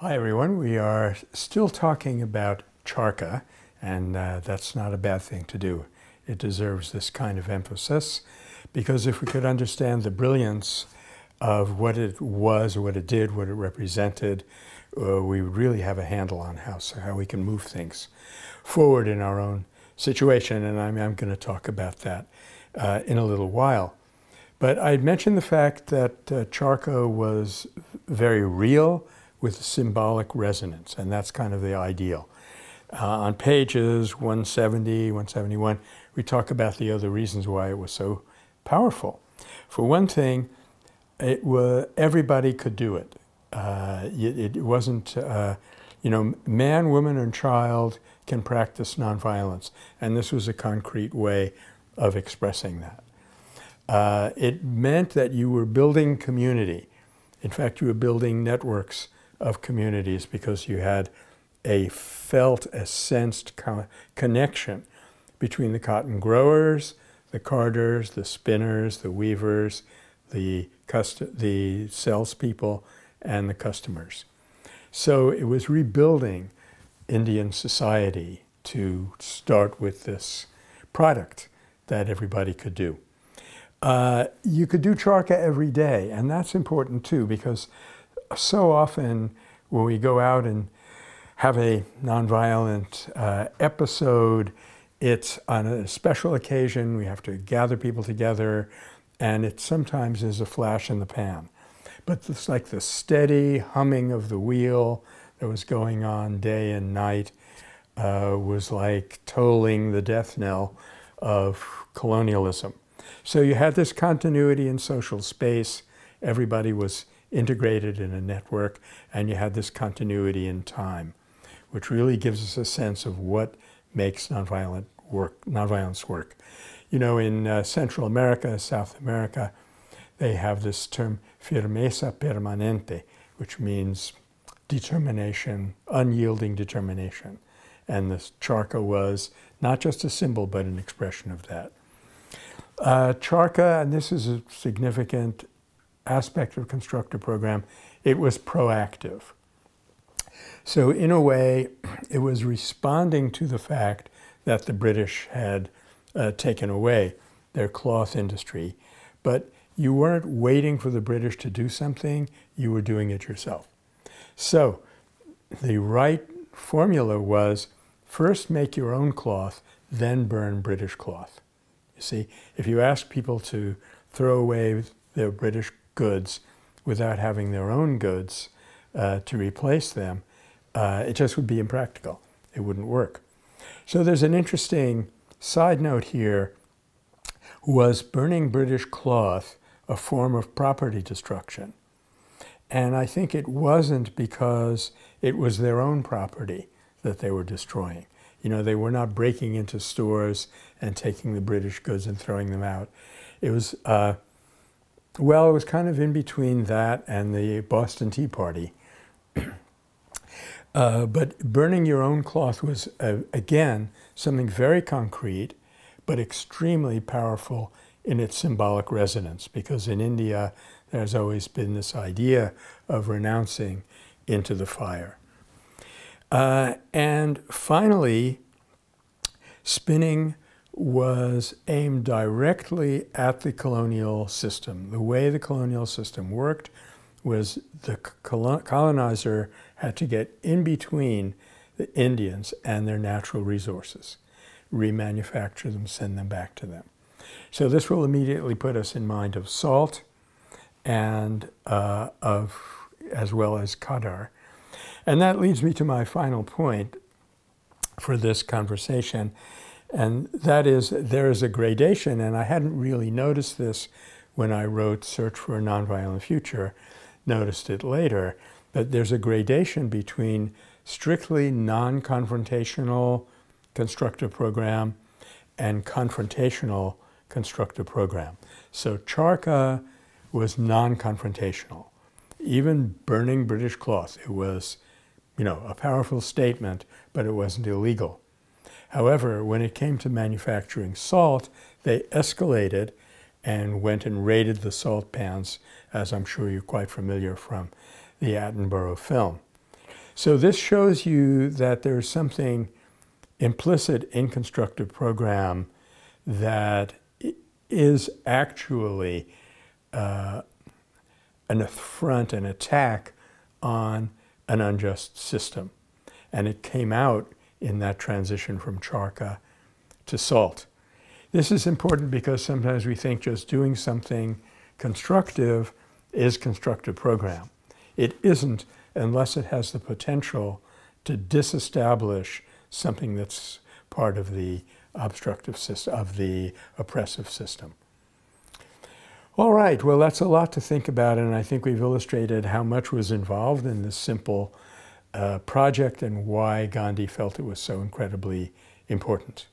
Hi everyone, we are still talking about Charkha, and that's not a bad thing to do. It deserves this kind of emphasis, because if we could understand the brilliance of what it was, or what it did, what it represented, we would really have a handle on how we can move things forward in our own situation, and I'm going to talk about that in a little while. But I mentioned the fact that Charkha was very real, with symbolic resonance, and that's kind of the ideal. On pages 170, 171, we talk about the other reasons why it was so powerful. For one thing, everybody could do it. It wasn't, you know, man, woman, and child can practice nonviolence, and this was a concrete way of expressing that. It meant that you were building community. In fact, you were building networks of communities because you had a sensed connection between the cotton growers, the carders, the spinners, the weavers, the salespeople, and the customers. So it was rebuilding Indian society to start with this product that everybody could do. You could do Charkha every day, and that's important too, because so often when we go out and have a nonviolent episode, it's on a special occasion. We have to gather people together, and it sometimes is a flash in the pan. But it's like the steady humming of the wheel that was going on day and night was like tolling the death knell of colonialism. So you had this continuity in social space. Everybody was integrated in a network, and you had this continuity in time, which really gives us a sense of what makes nonviolence work. You know, in Central America, South America, they have this term firmeza permanente, which means determination, unyielding determination. And this Charkha was not just a symbol, but an expression of that. Charkha, and this is a significant aspect of Constructive Program, it was proactive. So in a way, it was responding to the fact that the British had taken away their cloth industry, but you weren't waiting for the British to do something, you were doing it yourself. So the right formula was first make your own cloth, then burn British cloth. You see, if you ask people to throw away their British goods without having their own goods to replace them, it just would be impractical. It wouldn't work. So there's an interesting side note here. Was burning British cloth a form of property destruction? And I think it wasn't, because it was their own property that they were destroying. You know, they were not breaking into stores and taking the British goods and throwing them out. It was, well, it was kind of in between that and the Boston Tea Party. But burning your own cloth was, again, something very concrete, but extremely powerful in its symbolic resonance, because in India, there's always been this idea of renouncing into the fire. And finally, spinning was aimed directly at the colonial system. The way the colonial system worked was the colonizer had to get in between the Indians and their natural resources, remanufacture them, send them back to them. So this will immediately put us in mind of salt, and as well as Qadar. And that leads me to my final point for this conversation, and that is there is a gradation, and I hadn't really noticed this when I wrote Search for a Nonviolent Future, noticed it later, but there's a gradation between strictly non-confrontational constructive program and confrontational constructive program. So Charkha was non-confrontational. Even burning British cloth, it was, you know, a powerful statement, but it wasn't illegal. However, when it came to manufacturing salt, they escalated and went and raided the salt pans, as I'm sure you're quite familiar from the Attenborough film. So this shows you that there's something implicit in constructive program that is actually an affront, an attack on an unjust system. And it came out in that transition from Charkha to SALT. This is important because sometimes we think just doing something constructive is constructive program. It isn't unless it has the potential to disestablish something that's part of the obstructive system, of the oppressive system. All right, well, that's a lot to think about, and I think we've illustrated how much was involved in this simple project and why Gandhi felt it was so incredibly important.